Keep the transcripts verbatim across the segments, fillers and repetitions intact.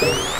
Wow, wow.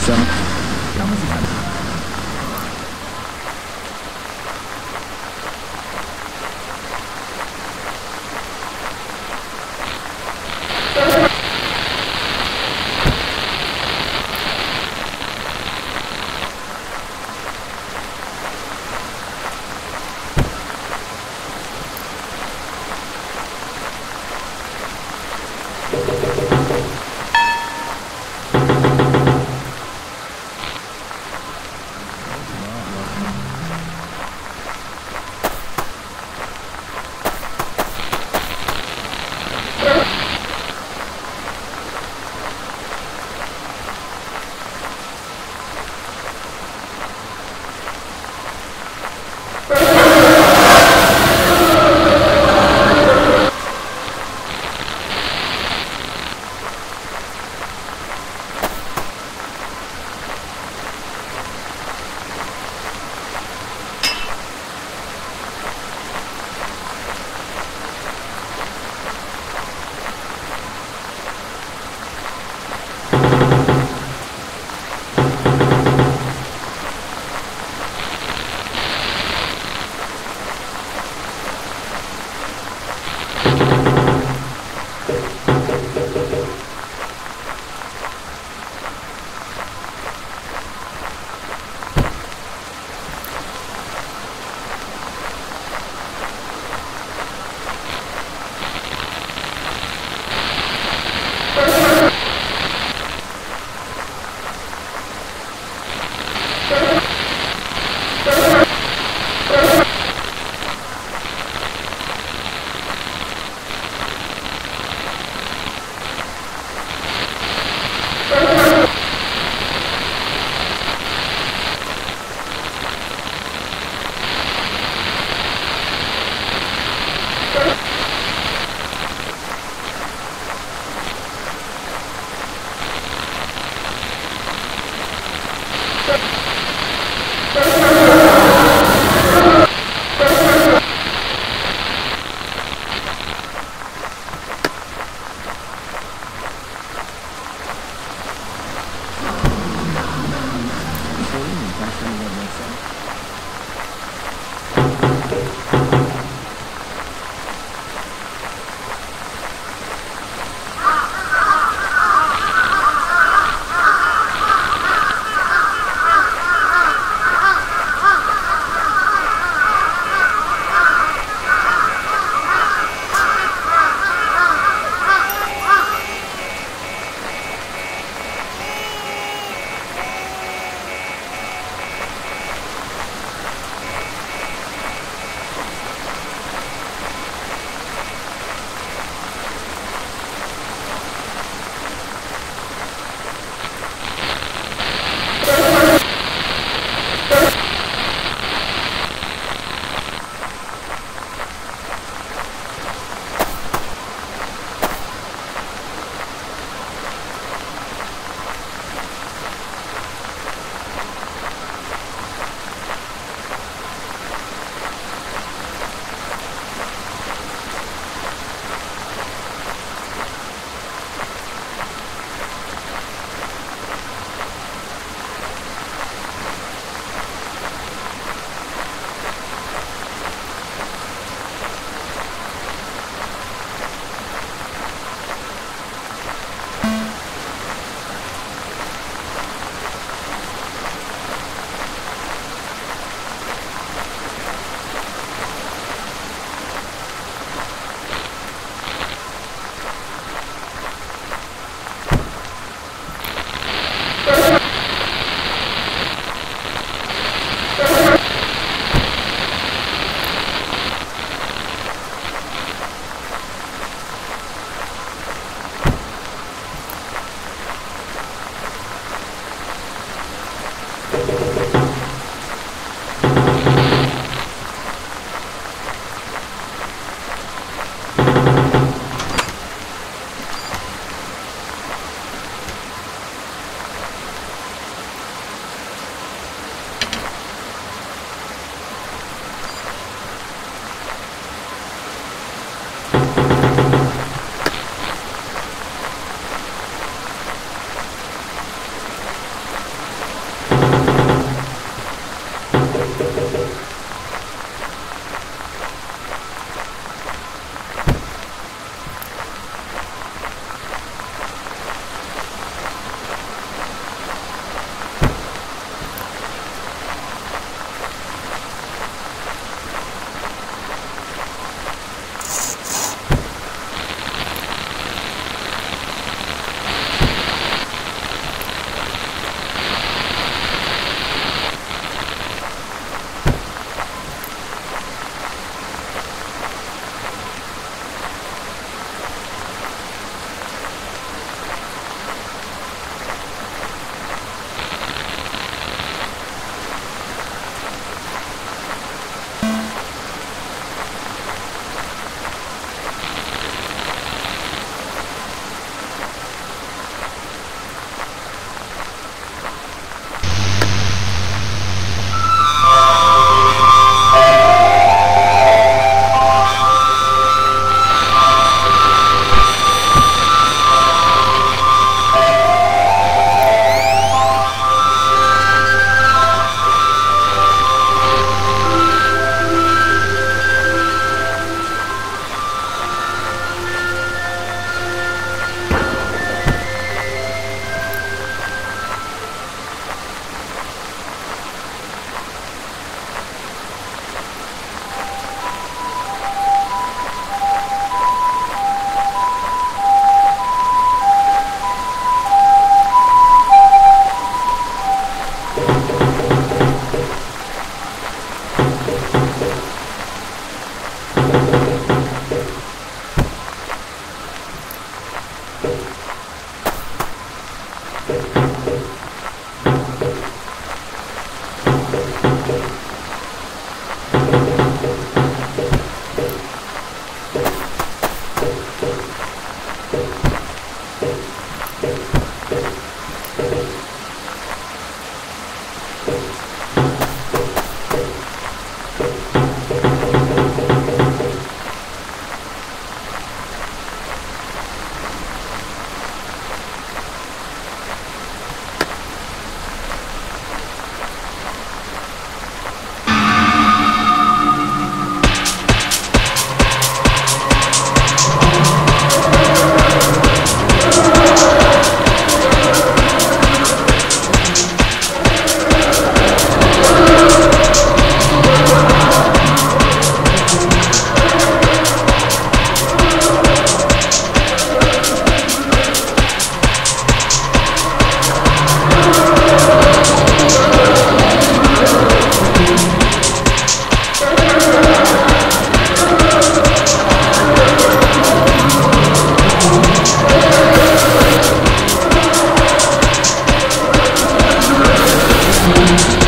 so that was fun.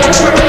That's right.